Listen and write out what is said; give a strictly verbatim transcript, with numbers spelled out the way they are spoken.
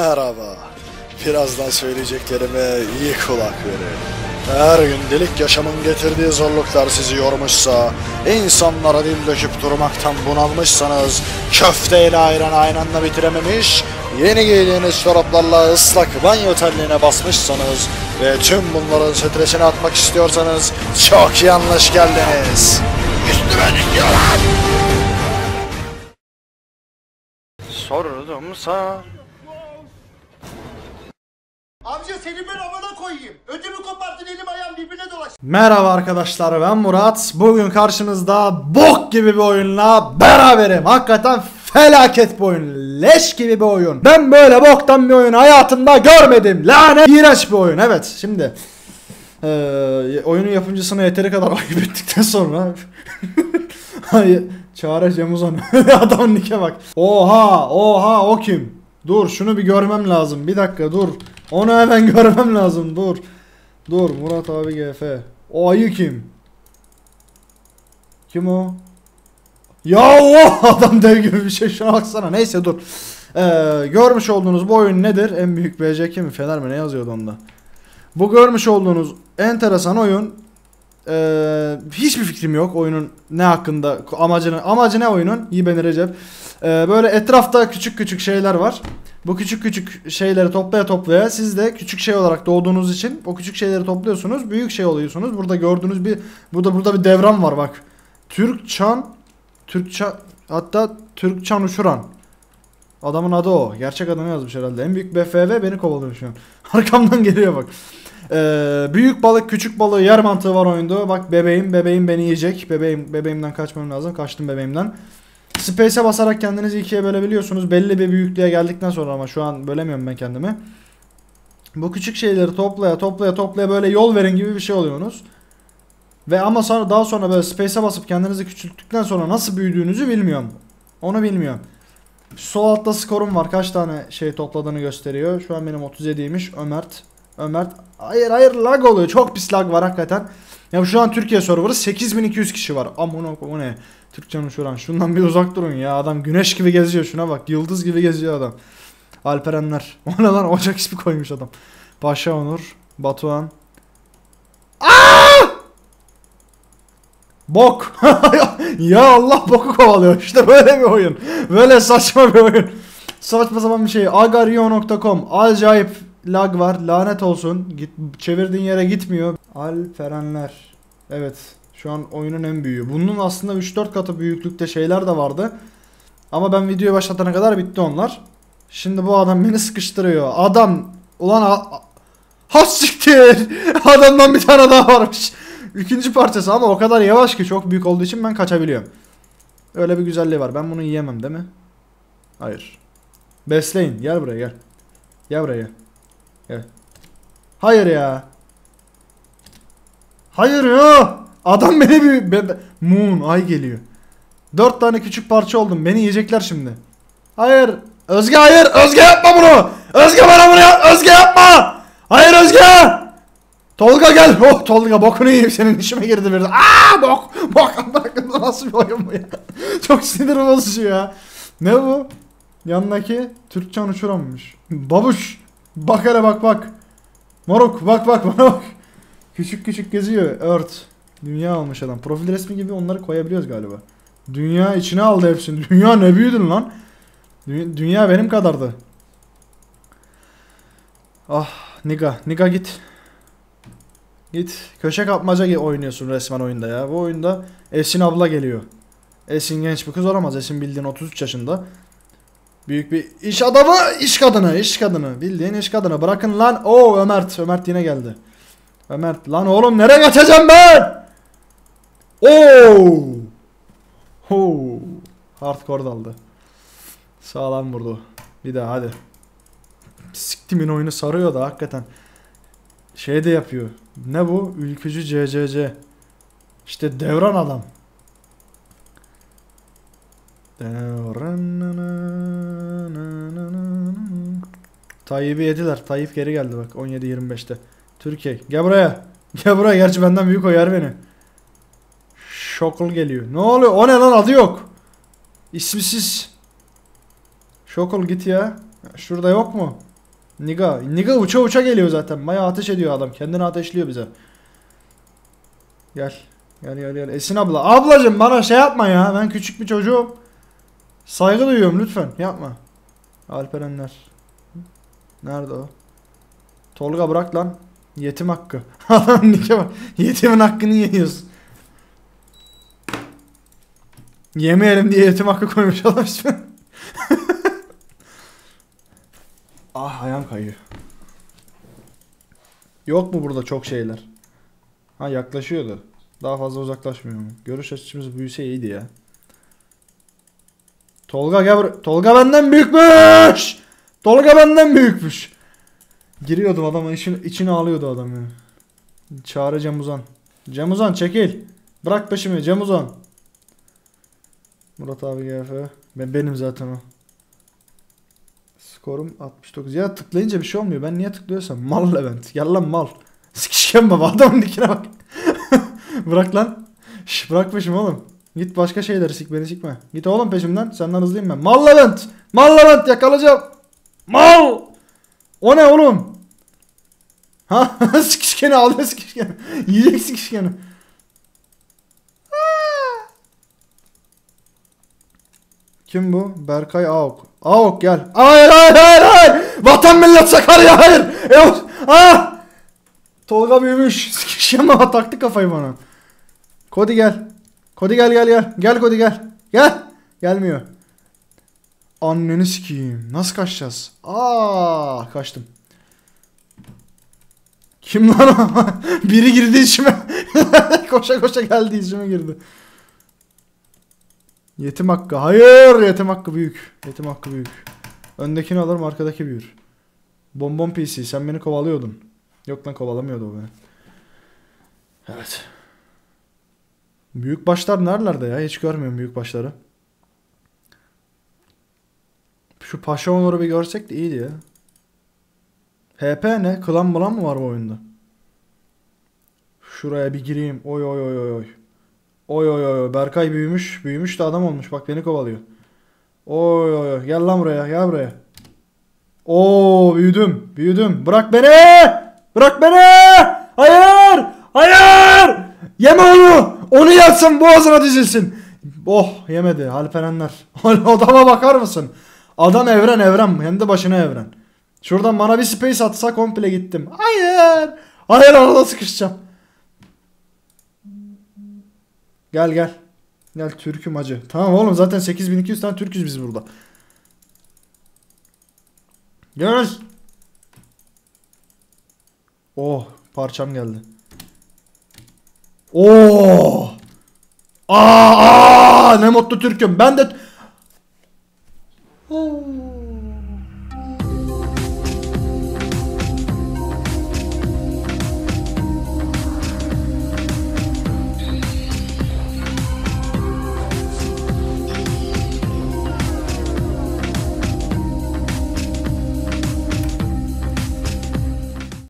merhaba. Birazdan söyleyeceklerime iyi kulak verin. Eğer gündelik yaşamın getirdiği zorluklar sizi yormuşsa, insanlara dil döküp durmaktan bunalmışsanız, köfteyle ayranı aynı anda bitirememiş, yeni giydiğiniz çoraplarla ıslak banyo terliğine basmışsanız ve tüm bunların stresini atmak istiyorsanız çok yanlış geldiniz. Üstüme dikiyorlar! Sordumsa... Amca seni ben amana koyayım. Ödümü koparttın, elim ayağım birbirine dolaştı. Merhaba arkadaşlar, ben Murat. Bugün karşınızda bok gibi bir oyunla beraberim. Hakikaten felaket bir oyun. Leş gibi bir oyun. Ben böyle boktan bir oyun hayatımda görmedim. Lanet, iğrenç bir oyun. Evet, şimdi ee, oyunun yapımcısını yeteri kadar ayıp ettikten sonra hayır, çağıracağım uzanı. Adam nike bak. Oha oha, o kim? Dur şunu bir görmem lazım. Bir dakika dur. Onu hemen görmem lazım. Dur. Dur. Murat abi G F. O ayı kim? Kim o? Ya o adam dev gibi bir şey. Şuna baksana. Neyse dur. Ee, görmüş olduğunuz bu oyun nedir? En büyük B C K mi? Fener mi? Ne yazıyordu onda? Bu görmüş olduğunuz enteresan oyun. Ee, hiçbir fikrim yok oyunun ne hakkında. Amacını, amacı ne oyunun? İyi ben Recep. Ee, böyle etrafta küçük küçük şeyler var. Bu küçük küçük şeyleri toplaya toplaya siz de küçük şey olarak doğduğunuz için o küçük şeyleri topluyorsunuz, büyük şey oluyorsunuz. Burada gördüğünüz bir burada burada bir devran var bak. Türkçan Türkçan hatta Türkçan uçuran. Adamın adı o. Gerçek adını yazmış herhalde. En büyük B F V beni kovalıyor şu an. Arkamdan geliyor bak. Ee, büyük balık küçük balığı yer mantığı var oyunda. Bak bebeğim bebeğim beni yiyecek. Bebeğim bebeğimden kaçmam lazım. Kaçtım bebeğimden. Space'e basarak kendinizi ikiye bölebiliyorsunuz. Belli bir büyüklüğe geldikten sonra, ama şu an bölemiyorum ben kendimi. Bu küçük şeyleri toplaya toplaya toplaya böyle yol verin gibi bir şey oluyorsunuz. Ve ama sonra daha sonra böyle space'e basıp kendinizi küçülttükten sonra nasıl büyüdüğünüzü bilmiyorum. Onu bilmiyorum. Sol altta skorum var. Kaç tane şey topladığını gösteriyor. Şu an benim otuz yediymiş. Ömert. Ömert. Hayır hayır, lag oluyor. Çok pis lag var hakikaten. Ya şu an Türkiye serverı sekiz bin iki yüz kişi var. Amına o ne? Türkçe'nin şuran. Şundan bir uzak durun ya. Adam güneş gibi geziyor. Şuna bak. Yıldız gibi geziyor adam. Alperenler. Ona lan ocak ismi koymuş adam. Paşa Onur. Batuhan. Aa! Bok. Ya Allah boku kovalıyor. İşte böyle bir oyun. Böyle saçma bir oyun. Saçma sapan bir şey. agario nokta com. Acayip lag var. Lanet olsun. Git, çevirdiğin yere gitmiyor. Alperenler. Evet. Şu an oyunun en büyüğü. Bunun aslında üç dört katı büyüklükte şeyler de vardı. Ama ben videoyu başlatana kadar bitti onlar. Şimdi bu adam beni sıkıştırıyor. Adam. Ulan. Ha siktir. Adamdan bir tane daha varmış. İkinci parçası ama o kadar yavaş ki, çok büyük olduğu için ben kaçabiliyorum. Öyle bir güzelliği var. Ben bunu yiyemem değil mi? Hayır. Besleyin. Gel buraya gel. Gel buraya. Evet. Hayır ya. Hayır ya. Adam beni bir... Be, be, moon ay geliyor. Dört tane küçük parça oldum. Beni yiyecekler şimdi. Hayır. Özge hayır. Özge yapma bunu. Özge bana bunu yap. Özge yapma. Hayır Özge. Tolga gel. Oh Tolga bokunu yiyeyim. Senin işime girdi birden. Aaa bok. Bok. Nasıl bir oyun bu ya? Çok sinir bozucu ya. Ne bu? Yanındaki Türkçe uçuramamış. Babuş. Bak hele bak bak. Moruk bak bak bana bak. Küçük küçük geziyor. Earth. Dünya almış adam. Profil resmi gibi onları koyabiliyoruz galiba. Dünya içine aldı hepsini. Dünya ne büyüdün lan. Dü dünya benim kadardı. Ah Niga. Niga git. Git. Köşe kapmaca oynuyorsun resmen oyunda ya. Bu oyunda Esin abla geliyor. Esin genç bir kız olamaz. Esin bildiğin otuz üç yaşında. Büyük bir iş adamı, iş kadını, iş kadını. Bildiğin iş kadını. Bırakın lan. Oo Ömert. Ömert yine geldi. Ömert lan oğlum nereye kaçacağım ben? Oo. Oo. Hardcore daldı. Sağlam vurdu. Bir daha hadi. Siktimin oyunu sarıyor da hakikaten. Şey de yapıyor. Ne bu? Ülkücü C C C. İşte devran adam. Tayyip'i yediler. Tayyip geri geldi bak on yedi yirmi beş'te. Türkiye gel buraya. Gel buraya, gerçi benden büyük o, yer beni. Şokul geliyor. Ne oluyor? O ne lan, adı yok. İsmisiz. Şokul git ya. Şurada yok mu? Niga. Niga uça uça geliyor zaten. Bayağı ateş ediyor adam. Kendini ateşliyor bize. Gel. Gel gel gel. Esin abla. Ablacım bana şey yapma ya. Ben küçük bir çocuğum. Saygı duyuyorum lütfen. Yapma. Alperenler. Nerede o? Tolga bırak lan. Yetim hakkı. Yetimin hakkını yeniyorsun. Yemeyelim diye yetim hakkı koymuş adam şimdi. Ah ayağım kayıyor. Yok mu burada çok şeyler? Ha yaklaşıyordu. Daha fazla uzaklaşmıyor mu? Görüş açımız büyüse iyiydi ya. Tolga gel. Tolga benden büyükmüş. Tolga benden büyükmüş. Giriyordum adamın için, içine ağlıyordu adam ya. Çağrı Cemuzan. Cemuzan çekil. Bırak peşimi Cemuzan. Murat abi G F. Ben benim zaten o. Skorum altmış dokuz. Ya tıklayınca bir şey olmuyor. Ben niye tıklıyorsam mal Levent. Gel lan mal. Sikişken baba adamın dikine bak. Bırak lan. Şş, bırak peşimi oğlum. Git başka şeyleri sik, beni sikme. Git oğlum peşimden. Senden hızlıyım ben. Mal Levent. Mal Levent yakalayacağım. Mal. O ne oğlum? Ha sikişkeni aldı sikişkeni. Yiyecek sikişkeni. Kim bu? Berkay Aok. Aok gel. Hayır hayır hayır hayır. Vatan millet Sakarya hayır. E, ah. Tolga büyümüş. Sikişkeni taktı kafayı bana. Kodi gel. Kodi gel gel gel. Gel Kodi gel. Gel. Gelmiyor. Anneni sikiyim. Nasıl kaçacağız? Aa, kaçtım. Kim lan o? Biri girdi içime. Koşa koşa geldi içime girdi. Yetim hakkı. Hayır, yetim hakkı büyük. Yetim hakkı büyük. Öndekini alırım, arkadaki büyür. Bonbon P C, sen beni kovalıyordun. Yok lan kovalamıyordu o beni. Evet. Büyük başlar nerelerde ya? Hiç görmüyorum büyük başları. Şu Paşa Onur'u bir görsek de iyiydi ya. H P ne? Klan bulan mı var bu oyunda? Şuraya bir gireyim. Oy oy oy oy oy. Oy oy oy. Berkay büyümüş. Büyümüş de adam olmuş. Bak beni kovalıyor. Oy oy oy. Gel lan buraya. Gel buraya. Oo büyüdüm. Büyüdüm. Bırak beni. Bırak beni. Hayır. Hayır. Yeme onu. Onu yatsın. Boğazına dizilsin. Oh yemedi. Halperenler. Adama bakar mısın? Adam evren evren. Hem de başına evren. Şuradan bana bir space atsa komple gittim. Hayır. Hayır arada sıkışacağım. Gel gel. Gel Türk'üm acı. Tamam oğlum zaten sekiz bin iki yüz tane Türk'üz biz burada. Gel. Oh parçam geldi. Oh. Aa, aa ne mutlu Türk'üm. Ben de... Oh.